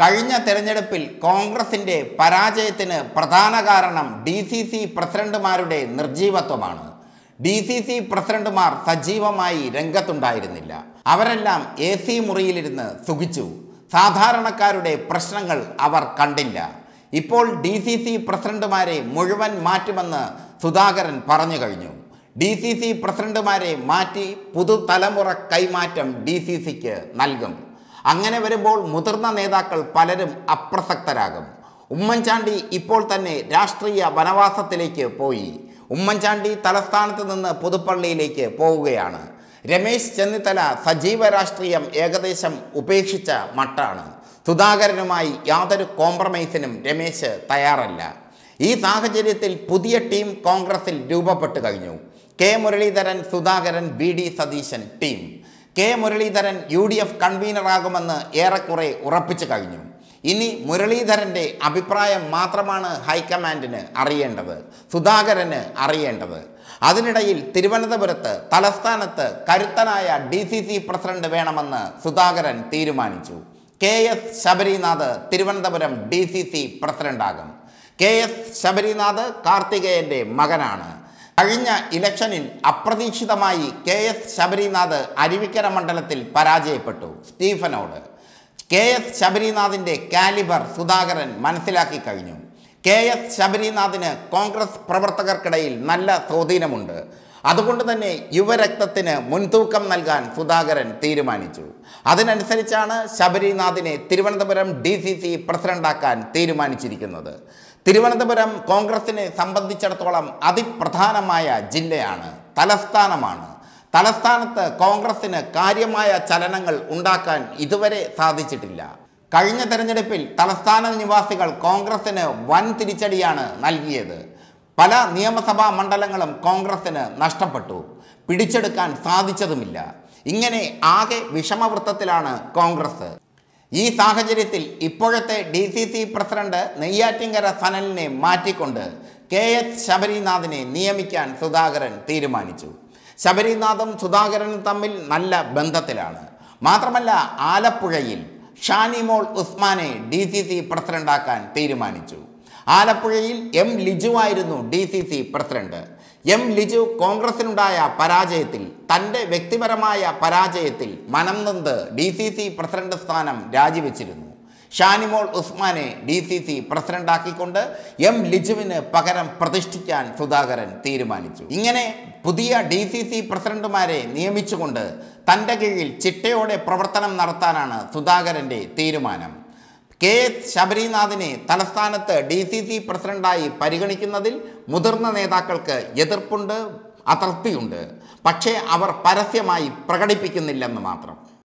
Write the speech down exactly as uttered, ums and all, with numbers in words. കഴിഞ്ഞ തെരഞ്ഞെടുപ്പിൽ കോൺഗ്രസിന്റെ പരാജയത്തിന് പ്രധാന കാരണം ഡി.സി.സി പ്രസിഡന്റുമാരുടെ നിർജീവത്വമാണ്. ഡി.സി.സി പ്രസിഡന്റുമാർ സജീവമായി രംഗത്തുണ്ടായിരുന്നില്ല. അവരെല്ലാം എ സി മുറിയിലിരുന്ന് സുഖിച്ചു. സാധാരണക്കാരുടെ പ്രശ്നങ്ങൾ അവർ കണ്ടില്ല. ഇപ്പോൾ ഡി.സി.സി പ്രസിഡന്റുമാരെ മുഴുവൻ മാറ്റുമെന്ന് സുധാകരൻ പറഞ്ഞു കഴിഞ്ഞു. ഡി.സി.സി പ്രസിഡന്റുമാരെ മാറ്റി പുതുതലമുറ കൈമാറ്റം ഡി.സി.സിക്ക് നൽകും. അങ്ങനെ വരുമ്പോൾ മുതിർന്ന നേതാക്കൾ പലരും അപ്രസക്തരാകും. ഉമ്മൻചാണ്ടി ഇപ്പോൾ തന്നെ രാഷ്ട്രീയ വനവാസത്തിലേക്ക് പോയി. ഉമ്മൻചാണ്ടി തലസ്ഥാനത്ത് നിന്ന് പുതുപ്പള്ളിയിലേക്ക് പോവുകയാണ്. രമേശ് ചെന്നിത്തല സജീവ രാഷ്ട്രീയം ഏകദേശം ഉപേക്ഷിച്ച മട്ടാണ്. സുധാകരനുമായി യാതൊരു കോംപ്രമൈസിനും രമേശ് തയ്യാറല്ല. ഈ സാഹചര്യത്തിൽ പുതിയ ടീം കോൺഗ്രസിൽ രൂപപ്പെട്ടു കഴിഞ്ഞു. K Muraleedharan, Sudhakaran, B D Satheesan team. K Muraleedharan U D F കൺവീനറാകുമെന്ന് ഏറെക്കുറെ ഉറപ്പിച്ചു കഴിഞ്ഞു. ഇനി മുരളീധരൻ്റെ അഭിപ്രായം മാത്രമാണ് ഹൈക്കമാൻഡിന് അറിയേണ്ടത്, സുധാകരന് അറിയേണ്ടത്. അതിനിടയിൽ തിരുവനന്തപുരത്ത് തലസ്ഥാനത്ത് കരുത്തനായ ഡി സി സി പ്രസിഡന്റ് വേണമെന്ന് സുധാകരൻ തീരുമാനിച്ചു. K S Sabarinath Thiruvananthapuram D C C പ്രസിഡന്റാകും. കെ എസ് ശബരീനാഥ് കാർത്തികേയൻ്റെ മകനാണ്. കഴിഞ്ഞ ഇലക്ഷനിൽ അപ്രതീക്ഷിതമായി കെ എസ് ശബരീനാഥ് അരുവിക്കര മണ്ഡലത്തിൽ പരാജയപ്പെട്ടു സ്റ്റീഫനോട്. കെ എസ് ശബരീനാഥിൻ്റെ കാലിബർ സുധാകരൻ മനസ്സിലാക്കി കഴിഞ്ഞു. കെ എസ് ശബരീനാഥിന് കോൺഗ്രസ് പ്രവർത്തകർക്കിടയിൽ നല്ല സ്വാധീനമുണ്ട്. അതുകൊണ്ട് തന്നെ യുവരക്തത്തിന് മുൻതൂക്കം നൽകാൻ സുധാകരൻ തീരുമാനിച്ചു. അതിനനുസരിച്ചാണ് ശബരീനാഥിനെ തിരുവനന്തപുരം ഡി സി സി പ്രസിഡന്റാക്കാൻ തീരുമാനിച്ചിരിക്കുന്നത്. തിരുവനന്തപുരം കോൺഗ്രസിനെ സംബന്ധിച്ചിടത്തോളം അതിപ്രധാനമായ ജില്ലയാണ്, തലസ്ഥാനമാണ്. തലസ്ഥാനത്ത് കോൺഗ്രസിന് കാര്യമായ ചലനങ്ങൾ ഉണ്ടാക്കാൻ ഇതുവരെ സാധിച്ചിട്ടില്ല. കഴിഞ്ഞ തെരഞ്ഞെടുപ്പിൽ തലസ്ഥാന നിവാസികൾ കോൺഗ്രസിന് വൻ തിരിച്ചടിയാണ് നൽകിയത്. പല നിയമസഭാ മണ്ഡലങ്ങളും കോൺഗ്രസിന് നഷ്ടപ്പെട്ടു, പിടിച്ചെടുക്കാൻ സാധിച്ചതുമില്ല. ഇങ്ങനെ ആകെ വിഷമവൃത്തത്തിലാണ് കോൺഗ്രസ്. ഈ സാഹചര്യത്തിൽ ഇപ്പോഴത്തെ D C C president Neyyattinkara സനലിനെ മാറ്റിക്കൊണ്ട് കെ എസ് ശബരീനാഥിനെ നിയമിക്കാൻ സുധാകരൻ തീരുമാനിച്ചു. ശബരീനാഥും സുധാകരനും തമ്മിൽ നല്ല ബന്ധത്തിലാണ്. മാത്രമല്ല ആലപ്പുഴയിൽ ഷാനിമോൾ ഉസ്മാനെ ഡി സി സി പ്രസിഡന്റാക്കാൻ തീരുമാനിച്ചു. ആലപ്പുഴയിൽ എം ലിജു ആയിരുന്നു D C C president. M Liju കോൺഗ്രസിനുണ്ടായ പരാജയത്തിൽ, തൻ്റെ വ്യക്തിപരമായ പരാജയത്തിൽ മനം നൊന്ത് ഡി സി സി പ്രസിഡന്റ് സ്ഥാനം രാജിവെച്ചിരുന്നു. ഷാനിമോൾ ഉസ്മാനെ ഡി സി സി പ്രസിഡന്റാക്കിക്കൊണ്ട് എം ലിജുവിന് പകരം പ്രതിഷ്ഠിക്കാൻ സുധാകരൻ തീരുമാനിച്ചു. ഇങ്ങനെ പുതിയ ഡി സി സി പ്രസിഡന്റുമാരെ നിയമിച്ചുകൊണ്ട് തൻ്റെ കീഴിൽ ചിട്ടയോടെ പ്രവർത്തനം നടത്താനാണ് സുധാകരൻ്റെ തീരുമാനം. കെ എസ് ശബരീനാഥിനെ തലസ്ഥാനത്ത് ഡി സി സി പ്രസിഡന്റായി പരിഗണിക്കുന്നതിൽ മുതിർന്ന നേതാക്കൾക്ക് എതിർപ്പുണ്ട്, അതൃപ്തിയുണ്ട്. പക്ഷേ അവർ പരസ്യമായി പ്രകടിപ്പിക്കുന്നില്ലെന്ന് മാത്രം.